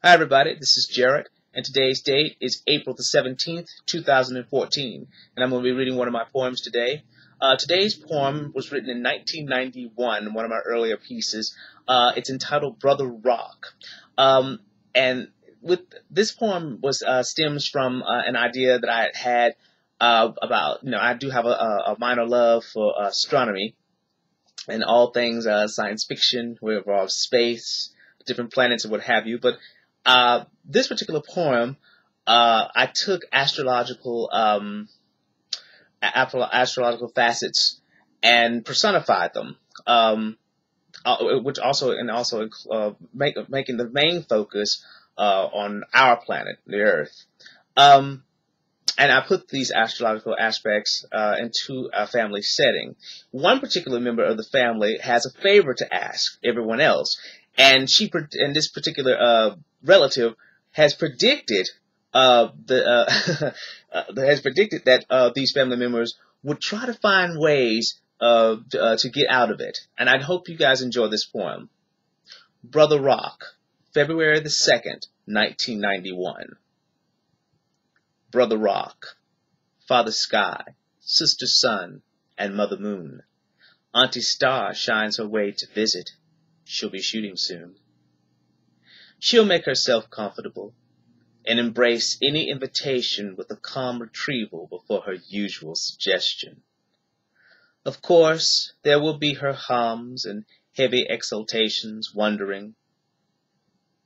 Hi everybody, this is Jarrod, and today's date is April the 17th, 2014, and I'm going to be reading one of my poems today. Today's poem was written in 1991, one of my earlier pieces. It's entitled Brother Rock, and with this poem was stems from an idea that I had about, you know, I do have a minor love for astronomy and all things science fiction, which involves space, different planets, and what have you, but this particular poem, I took astrological facets and personified them, which also making the main focus on our planet, the Earth. And I put these astrological aspects into a family setting. One particular member of the family has a favor to ask everyone else, and this particular relative has predicted that these family members would try to find ways to get out of it. And I hope you guys enjoy this poem. Brother Rock, February the 2nd, 1991. Brother Rock, Father Sky, Sister Sun, and Mother Moon. Auntie Star shines her way to visit. She'll be shooting soon. She'll make herself comfortable and embrace any invitation with a calm retrieval before her usual suggestion. Of course, there will be her hums and heavy exultations, wondering,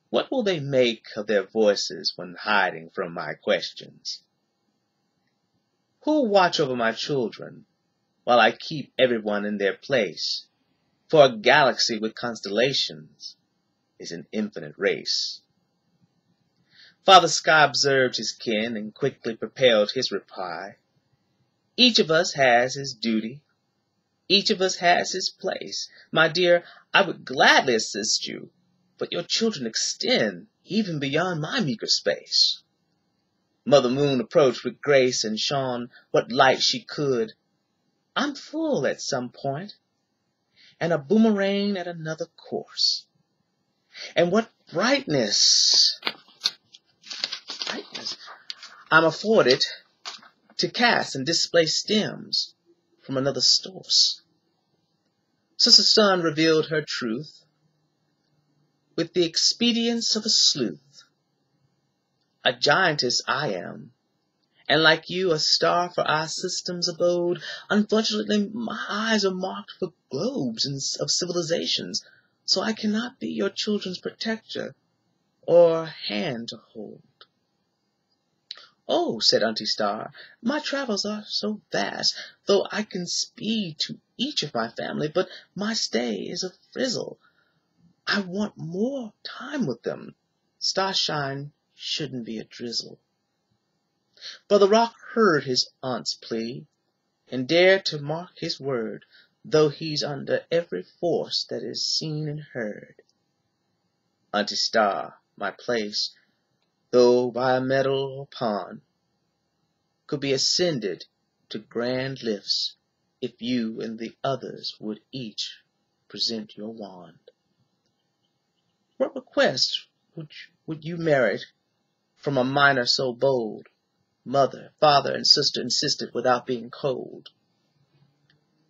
what will they make of their voices when hiding from my questions? Who'll watch over my children while I keep everyone in their place? For a galaxy with constellations is an infinite race. Father Sky observed his kin and quickly prepared his reply. Each of us has his duty. Each of us has his place. My dear, I would gladly assist you, but your children extend even beyond my meager space. Mother Moon approached with grace and shone what light she could. I'm full at some point, and a boomerang at another course. And what brightness I'm afforded to cast and display stems from another source. Sister Sun revealed her truth with the expedience of a sleuth. A giantess I am, and like you, a star for our system's abode. Unfortunately, my eyes are marked for globes of civilizations, so I cannot be your children's protector or hand to hold. Oh, said Auntie Star, my travels are so vast, though I can speed to each of my family, but my stay is a frizzle. I want more time with them. Starshine shouldn't be a drizzle. Brother Rock heard his aunt's plea and dared to mark his word, though he's under every force that is seen and heard. Auntie Star, my place, though by a meadow or pond, could be ascended to grand lifts if you and the others would each present your wand. What request would you merit from a minor so bold? Mother, father, and sister insisted without being cold.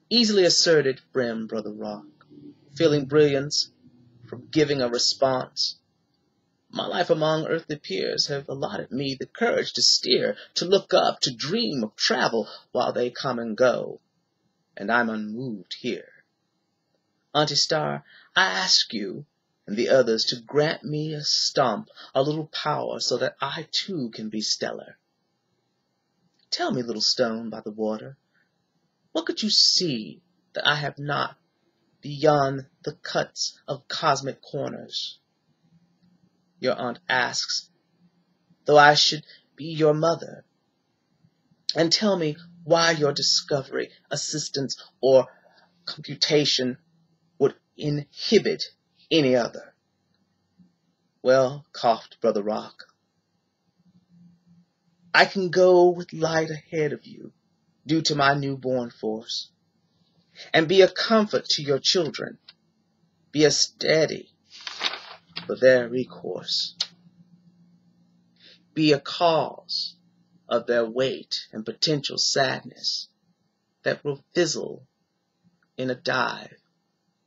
Easily asserted, brim Brother Rock, feeling brilliance from giving a response. My life among earthly peers have allotted me the courage to steer, to look up, to dream of travel while they come and go, and I'm unmoved here. Auntie Star, I ask you and the others to grant me a stump, a little power, so that I too can be stellar. Tell me, little stone by the water, what could you see that I have not beyond the cuts of cosmic corners? Your aunt asks, though I should be your mother. And tell me why your discovery, assistance, or computation would inhibit any other. Well, coughed Brother Rock, I can go with light ahead of you due to my newborn force, and be a comfort to your children, be a steady for their recourse. be a cause of their weight and potential sadness that will fizzle in a dive,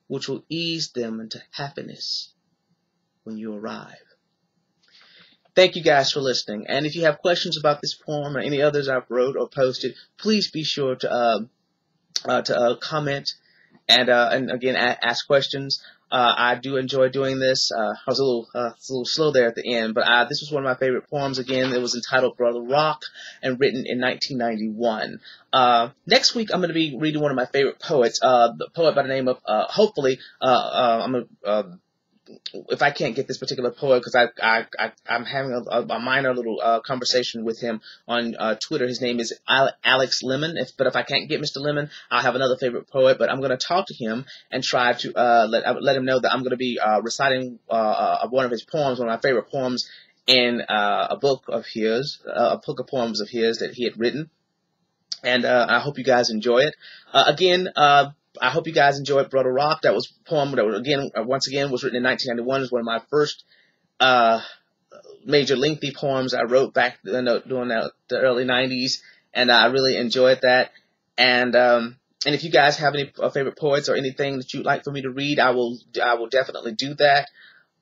which will ease them into happiness when you arrive. Thank you guys for listening. And if you have questions about this poem or any others I've wrote or posted, please be sure to comment and again, ask questions. I do enjoy doing this. I was a little slow there at the end, but this was one of my favorite poems. Again, it was entitled Brother Rock and written in 1991. Next week, I'm going to be reading one of my favorite poets, the poet by the name of, hopefully, I'm going to, if I can't get this particular poet, because I'm having a minor little conversation with him on Twitter. His name is Alex Lemon. But if I can't get Mr. Lemon, I'll have another favorite poet. But I'm going to talk to him and try to let him know that I'm going to be reciting one of his poems, one of my favorite poems, in a book of poems of his that he had written. And I hope you guys enjoy it. I hope you guys enjoyed Brother Rock. That was a poem that, was written in 1991. It was one of my first major lengthy poems I wrote back during the early 90s, and I really enjoyed that. And if you guys have any favorite poets or anything that you'd like for me to read, I will definitely do that.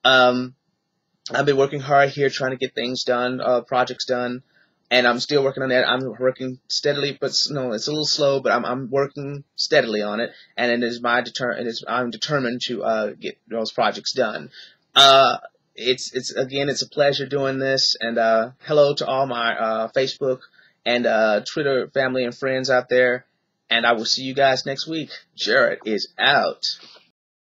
I've been working hard here trying to get things done, projects done, and I'm still working on that. I'm working steadily, but it's a little slow, but I'm working steadily on it. And it is I'm determined to get those projects done. It's a pleasure doing this. And hello to all my Facebook and Twitter family and friends out there. And I will see you guys next week. Jarrod is out.